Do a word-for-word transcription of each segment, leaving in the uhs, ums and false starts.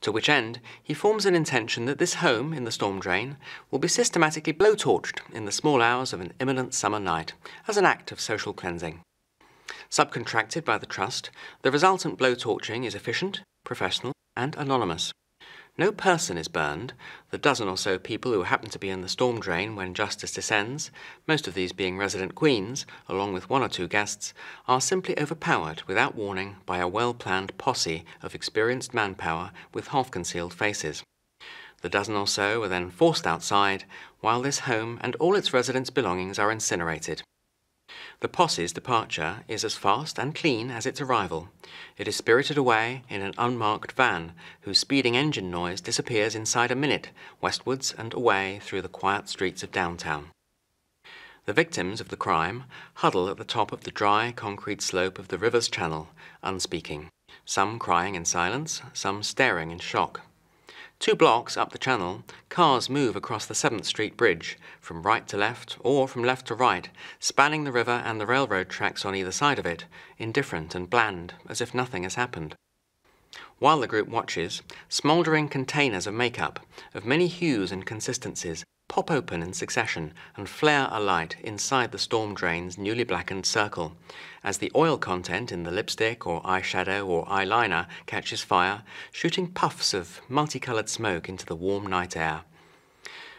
to which end he forms an intention that this home in the storm drain will be systematically blowtorched in the small hours of an imminent summer night as an act of social cleansing. Subcontracted by the trust, the resultant blowtorching is efficient, professional and anonymous. No person is burned, the dozen or so people who happen to be in the storm drain when justice descends, most of these being resident queens, along with one or two guests, are simply overpowered without warning by a well-planned posse of experienced manpower with half-concealed faces. The dozen or so are then forced outside, while this home and all its residents' belongings are incinerated. The posse's departure is as fast and clean as its arrival. It is spirited away in an unmarked van, whose speeding engine noise disappears inside a minute, westwards and away through the quiet streets of downtown. The victims of the crime huddle at the top of the dry concrete slope of the river's channel, unspeaking, some crying in silence, some staring in shock. Two blocks up the channel, cars move across the Seventh Street bridge, from right to left or from left to right, spanning the river and the railroad tracks on either side of it, indifferent and bland, as if nothing has happened. While the group watches, smouldering containers of makeup, of many hues and consistencies, pop open in succession and flare alight inside the storm drain's newly blackened circle. As the oil content in the lipstick or eyeshadow or eyeliner catches fire, shooting puffs of multicoloured smoke into the warm night air.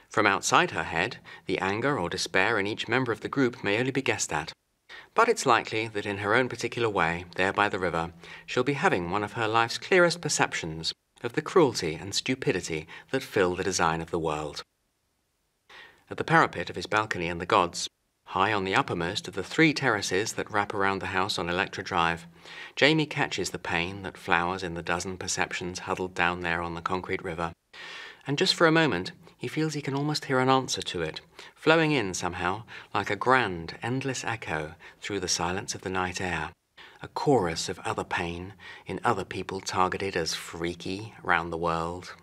From outside her head, the anger or despair in each member of the group may only be guessed at. But it's likely that in her own particular way, there by the river, she'll be having one of her life's clearest perceptions of the cruelty and stupidity that fill the design of the world. At the parapet of his balcony in the Gods, high on the uppermost of the three terraces that wrap around the house on Electra Drive, Jamie catches the pain that flowers in the dozen perceptions huddled down there on the concrete river, and just for a moment he feels he can almost hear an answer to it, flowing in somehow like a grand, endless echo through the silence of the night air, a chorus of other pain in other people targeted as freaky round the world.